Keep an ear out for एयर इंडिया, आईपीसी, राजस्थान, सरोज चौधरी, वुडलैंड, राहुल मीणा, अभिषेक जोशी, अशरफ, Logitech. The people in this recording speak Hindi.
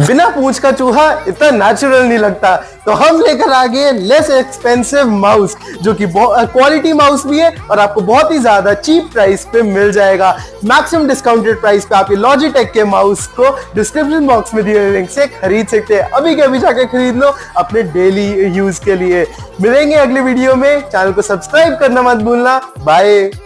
बिना पूंछ का चूहा इतना नेचुरल नहीं लगता, तो हम लेकर आ गए लेस एक्सपेंसिव माउस, जो कि क्वालिटी माउस भी है और आपको बहुत ही ज्यादा चीप प्राइस पे मिल जाएगा। मैक्सिमम डिस्काउंटेड प्राइस पे आपके लॉजिटेक के माउस को डिस्क्रिप्शन बॉक्स में दिए हुए लिंक से खरीद सकते हैं। अभी के अभी जाके खरीद लो अपने डेली यूज के लिए। मिलेंगे अगले वीडियो में, चैनल को सब्सक्राइब करना मत भूलना। बाय।